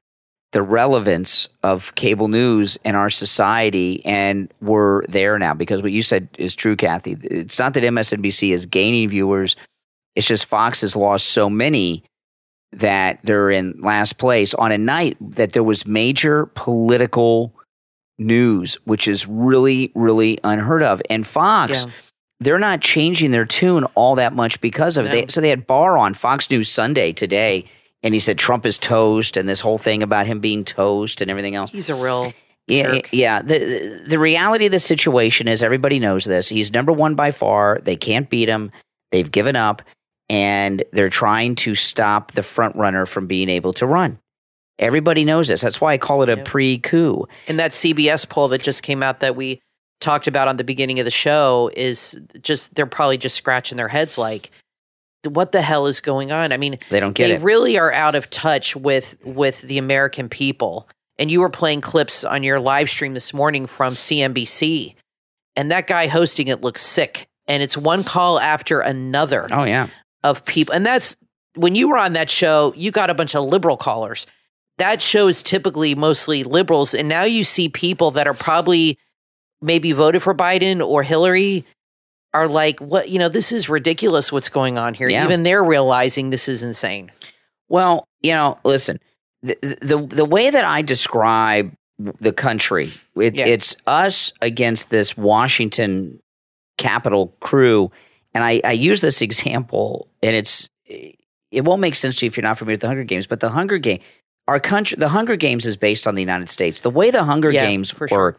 the relevance of cable news in our society, and we're there now because what you said is true, Kathy. It's not that M S N B C is gaining viewers. It's just Fox has lost so many that they're in last place on a night that there was major political news, which is really, really unheard of. And Fox, yeah. they're not changing their tune all that much because of no. it. They, so they had Barr on Fox News Sunday today, and he said Trump is toast and this whole thing about him being toast and everything else. He's a real yeah, jerk. Yeah. The, the reality of the situation is everybody knows this. He's number one by far. They can't beat him. They've given up. And they're trying to stop the front runner from being able to run. Everybody knows this. That's why I call it a yeah. pre-coup. And that C B S poll that just came out that we talked about on the beginning of the show is just, they're probably just scratching their heads like, what the hell is going on? I mean, they don't get it. They really are out of touch with, with the American people. And you were playing clips on your live stream this morning from C N B C, and that guy hosting it looks sick. And it's one call after another. Oh, yeah. Of people. And that's when you were on that show, you got a bunch of liberal callers. That show is typically mostly liberals. And now you see people that are probably maybe voted for Biden or Hillary are like, what, you know, this is ridiculous what's going on here. Yeah. Even they're realizing this is insane. Well, you know, listen, the, the, the way that I describe the country. It, yeah. It's us against this Washington Capitol crew. And I, I use this example, and it's it won't make sense to you if you're not familiar with the Hunger Games, but the Hunger Game, our country, the Hunger Games is based on the United States. The way the Hunger yeah, Games worked, sure.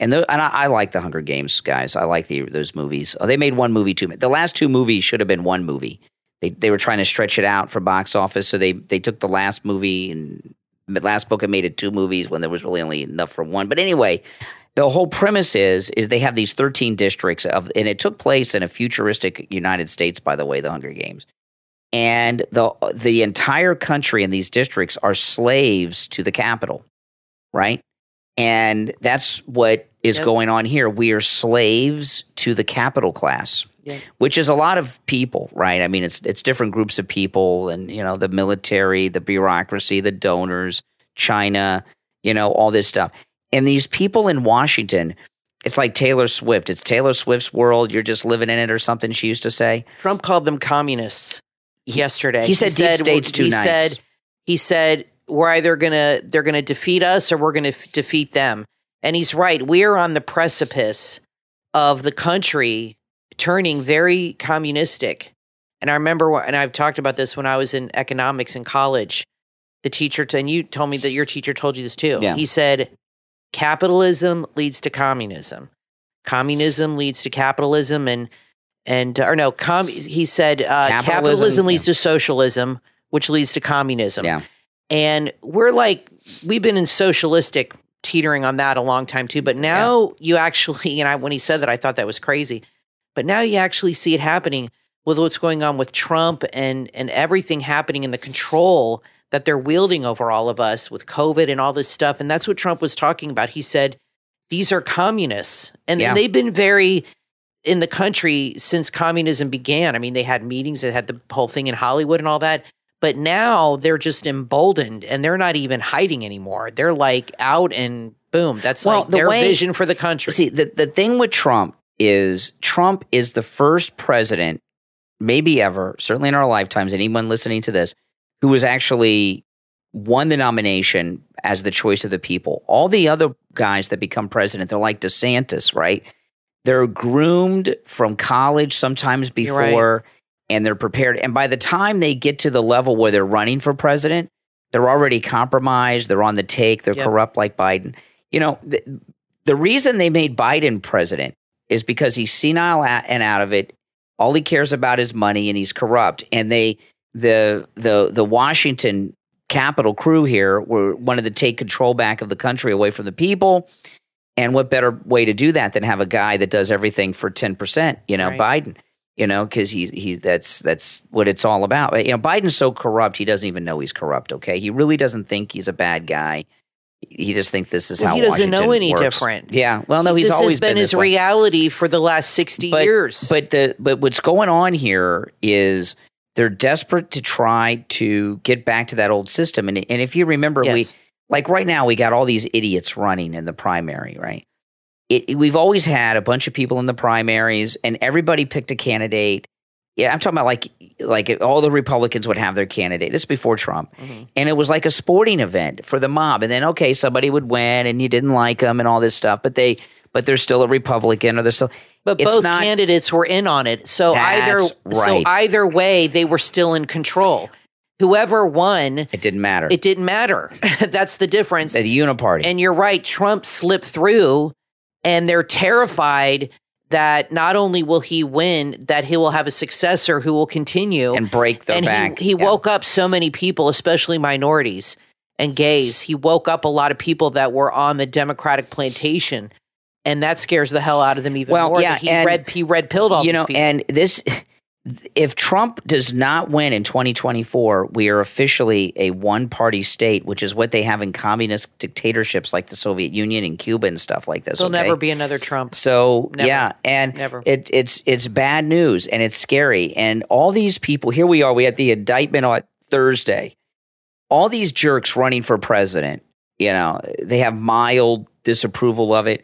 and, the, and I, I like the Hunger Games, guys. I like the, those movies. Oh, they made one movie, two. The last two movies should have been one movie. They they were trying to stretch it out for box office, so they they took the last movie and the last book and made it two movies when there was really only enough for one. But anyway, the whole premise is is they have these thirteen districts of, and it took place in a futuristic United States, by the way, the Hunger Games, and the the entire country in these districts are slaves to the Capitol, right? And that's what is yep. going on here. We are slaves to the Capitol class. Yeah. Which is a lot of people, right? I mean, it's it's different groups of people, and you know, the military, the bureaucracy, the donors, China, you know, all this stuff. And these people in Washington, it's like Taylor Swift. It's Taylor Swift's world. You're just living in it, or something. She used to say. Trump called them communists he, yesterday. He said, he said deep state's too nice. Said, he said we're either gonna they're gonna defeat us or we're gonna f- defeat them. And he's right. We are on the precipice of the country turning very communistic. And I remember, and I've talked about this when I was in economics in college, the teacher, t- and you told me that your teacher told you this too. Yeah. He said, capitalism leads to communism. Communism leads to capitalism and, and or no, com- he said, uh, capitalism, capitalism leads yeah. to socialism, which leads to communism. Yeah. And we're like, we've been in socialistic teetering on that a long time too, but now yeah. you actually, and I, when he said that, I thought that was crazy. But now you actually see it happening with what's going on with Trump and, and everything happening and the control that they're wielding over all of us with COVID and all this stuff. And that's what Trump was talking about. He said, these are communists. And yeah. they've been very in the country since communism began. I mean, they had meetings, they had the whole thing in Hollywood and all that. But now they're just emboldened and they're not even hiding anymore. They're like out and boom. That's well, like the their way, vision for the country. See, the, the thing with Trump is Trump is the first president, maybe ever, certainly in our lifetimes, anyone listening to this, who was actually won the nomination as the choice of the people. All the other guys that become president, they're like DeSantis, right? They're groomed from college sometimes before, right. and they're prepared. And by the time they get to the level where they're running for president, they're already compromised, they're on the take, they're yep. corrupt like Biden. You know, th- the reason they made Biden president is because he's senile and out of it. All he cares about is money, and he's corrupt. And they, the the the Washington Capitol crew here, were wanted to take control back of the country away from the people. And what better way to do that than have a guy that does everything for ten percent? You know, right. Biden. You know, because he he that's that's what it's all about. You know, Biden's so corrupt he doesn't even know he's corrupt. Okay, he really doesn't think he's a bad guy. He just thinks this is well, how Washington works. He doesn't know any works. different. Yeah. Well, no, he's this always been, been this has been his way. reality for the last sixty but, years. But the but what's going on here is they're desperate to try to get back to that old system. And and if you remember, yes. we like right now we got all these idiots running in the primary, right? It, it, we've always had a bunch of people in the primaries, and everybody picked a candidate. Yeah, I'm talking about like like all the Republicans would have their candidate. This is before Trump. Mm-hmm. And it was like a sporting event for the mob. And then, okay, somebody would win and you didn't like them and all this stuff, but they but they're still a Republican or they're still But both not, candidates were in on it. So either right. so either way they were still in control. Whoever won It didn't matter. It didn't matter. That's the difference. The uniparty. And you're right, Trump slipped through and they're terrified that not only will he win, that he will have a successor who will continue and break their and back. He, he yeah. woke up so many people, especially minorities and gays. He woke up a lot of people that were on the Democratic plantation, and that scares the hell out of them even well, more. Yeah, he and, red he red pilled all you these know, people. And this, if Trump does not win in twenty twenty-four, we are officially a one party state, which is what they have in communist dictatorships like the Soviet Union and Cuba and stuff like this. There'll okay? never be another Trump. So never. yeah, and never. It, it's it's bad news and it's scary. And all these people here we are. We had the indictment on Thursday. All these jerks running for president. You know, they have mild disapproval of it.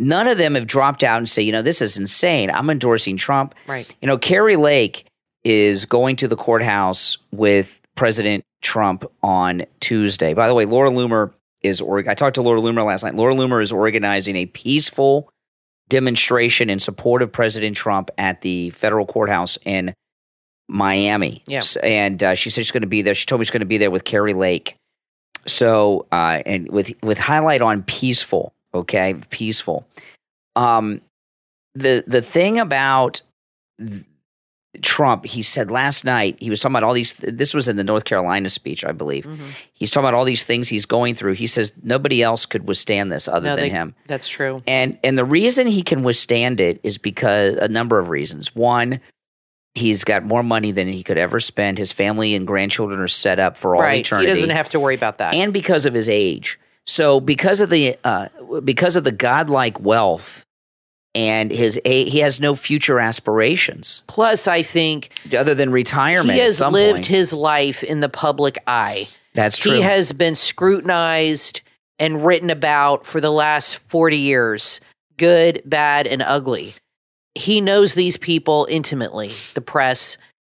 None of them have dropped out and say, you know, this is insane. I'm endorsing Trump. Right. You know, Kari Lake is going to the courthouse with President Trump on Tuesday. By the way, Laura Loomer is org. I talked to Laura Loomer last night. Laura Loomer is organizing a peaceful demonstration in support of President Trump at the federal courthouse in Miami. Yeah. And uh, she said she's going to be there. She told me she's going to be there with Kari Lake. So, uh, and with with highlight on peaceful, okay, peaceful. Um, the the thing about th- Trump, he said last night, he was talking about all these, this was in the North Carolina speech, I believe. Mm-hmm. He's talking about all these things he's going through. He says nobody else could withstand this other no, than they, him. That's true. And and the reason he can withstand it is because, a number of reasons. One, he's got more money than he could ever spend. His family and grandchildren are set up for all right. eternity. He doesn't have to worry about that. And because of his age. So because of the, uh, because of the godlike wealth, and his he has no future aspirations. Plus, I think other than retirement, he has lived his life in the public eye. That's true. He has been scrutinized and written about for the last forty years, good, bad, and ugly. He knows these people intimately, the press,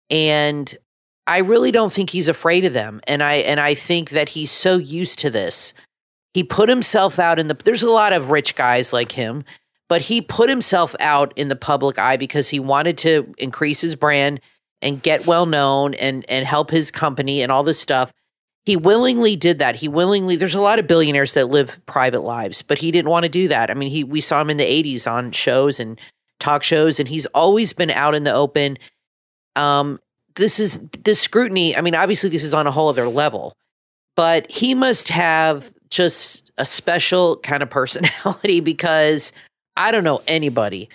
and I really don't think he's afraid of them. And I and I think that he's so used to this. He put himself out in the there's a lot of rich guys like him. But he put himself out in the public eye because he wanted to increase his brand and get well known and and help his company and all this stuff. He willingly did that. He willingly, there's a lot of billionaires that live private lives, but he didn't want to do that. I mean, he we saw him in the eighties on shows and talk shows, and he's always been out in the open. Um, this is, this scrutiny, I mean, obviously this is on a whole other level, but he must have just a special kind of personality because I don't know anybody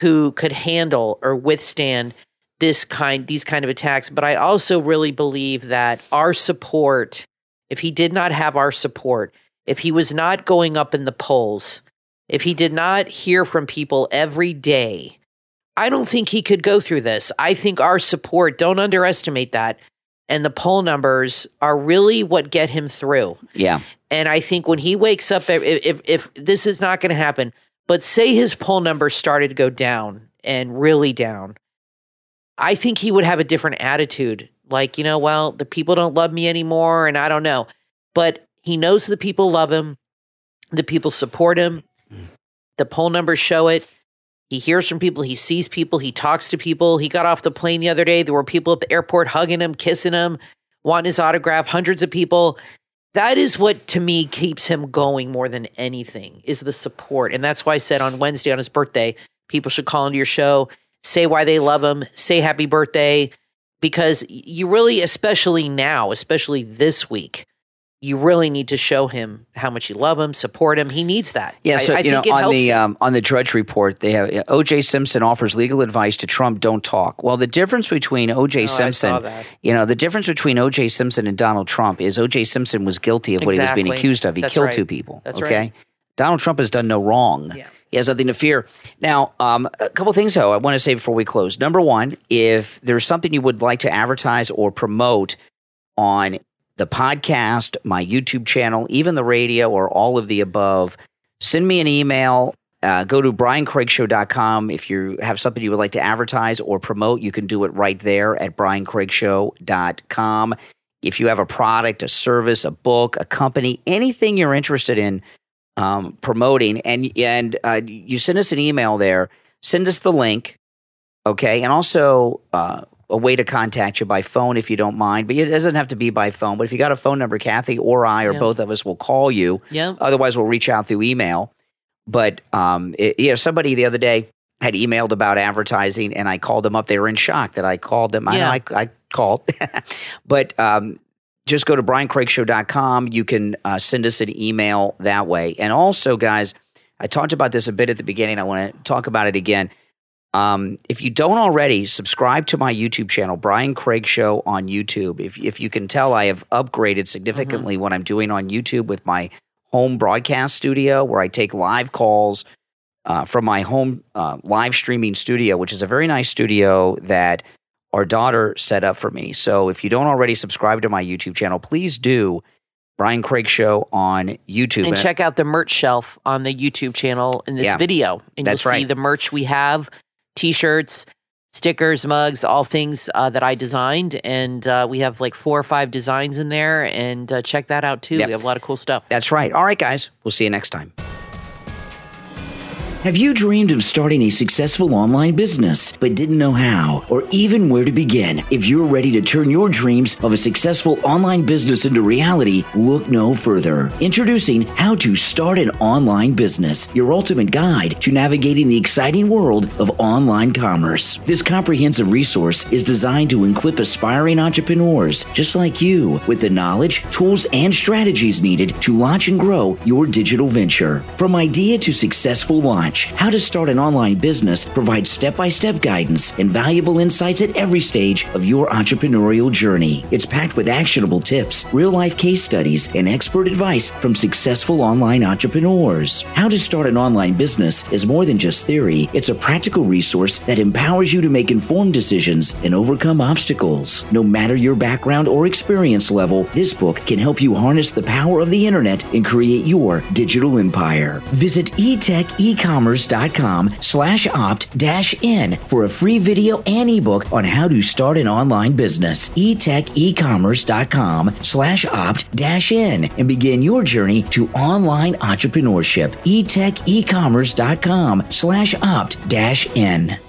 who could handle or withstand this kind, these kind of attacks. But I also really believe that our support, if he did not have our support, if he was not going up in the polls, if he did not hear from people every day, I don't think he could go through this. I think our support, don't underestimate that. And the poll numbers are really what get him through. Yeah. And I think when he wakes up, if, if, if this is not going to happen, but say his poll numbers started to go down and really down, I think he would have a different attitude. Like, you know, well, the people don't love me anymore, and I don't know. But he knows the people love him. The people support him. The poll numbers show it. He hears from people. He sees people. He talks to people. He got off the plane the other day. There were people at the airport hugging him, kissing him, wanting his autograph, hundreds of people. That is what, to me, keeps him going more than anything, is the support. And that's why I said on Wednesday, on his birthday, people should call into your show, say why they love him, say happy birthday, because you really, especially now, especially this week, you really need to show him how much you love him, support him. He needs that. Yeah, so, I, I you think know, on the, um, on the Drudge Report, they have O J Simpson offers legal advice to Trump, don't talk. Well, the difference between O J oh, Simpson, you know, the difference between O J Simpson and Donald Trump is O J Simpson was guilty of what exactly. he was being accused of. He That's killed right. two people. That's okay? right. Donald Trump has done no wrong. Yeah. He has nothing to fear. Now, um, a couple things, though, I want to say before we close. Number one, if there's something you would like to advertise or promote on the podcast, my YouTube channel, even the radio, or all of the above, send me an email. Uh, go to brian craig show dot com. If you have something you would like to advertise or promote, you can do it right there at brian craig show dot com. If you have a product, a service, a book, a company, anything you're interested in um, promoting, and, and uh, you send us an email there, send us the link, okay? And also uh, – a way to contact you by phone if you don't mind. But it doesn't have to be by phone. But if you got a phone number, Kathy or I or yeah. both of us will call you. Yeah. Otherwise, we'll reach out through email. But um, it, you know, somebody the other day had emailed about advertising, and I called them up. They were in shock that I called them. Yeah. I know I, I called. But um, just go to brian craig show dot com. You can uh, send us an email that way. And also, guys, I talked about this a bit at the beginning. I want to talk about it again. Um, if you don't already, subscribe to my YouTube channel, Brian Craig Show on YouTube. If if you can tell, I have upgraded significantly mm-hmm. what I'm doing on YouTube with my home broadcast studio, where I take live calls uh, from my home uh, live streaming studio, which is a very nice studio that our daughter set up for me. So if you don't already subscribe to my YouTube channel, please do. Brian Craig Show on YouTube. And, and check out the merch shelf on the YouTube channel in this yeah, video. And you'll see right. the merch we have. T-shirts, stickers, mugs, all things uh, that I designed. And uh, we have like four or five designs in there. And uh, check that out, too. Yep. We have a lot of cool stuff. That's right. All right, guys. We'll see you next time. Have you dreamed of starting a successful online business but didn't know how or even where to begin? If you're ready to turn your dreams of a successful online business into reality, look no further. Introducing How to Start an Online Business, your ultimate guide to navigating the exciting world of online commerce. This comprehensive resource is designed to equip aspiring entrepreneurs just like you with the knowledge, tools, and strategies needed to launch and grow your digital venture. From idea to successful launch, How to Start an Online Business provides step-by-step guidance and valuable insights at every stage of your entrepreneurial journey. It's packed with actionable tips, real-life case studies, and expert advice from successful online entrepreneurs. How to Start an Online Business is more than just theory. It's a practical resource that empowers you to make informed decisions and overcome obstacles. No matter your background or experience level, this book can help you harness the power of the internet and create your digital empire. Visit etechecommerce.com slash opt dash in for a free video and ebook on how to start an online business. etechecommerce.com slash opt dash in and begin your journey to online entrepreneurship. etechecommerce.com slash opt dash in.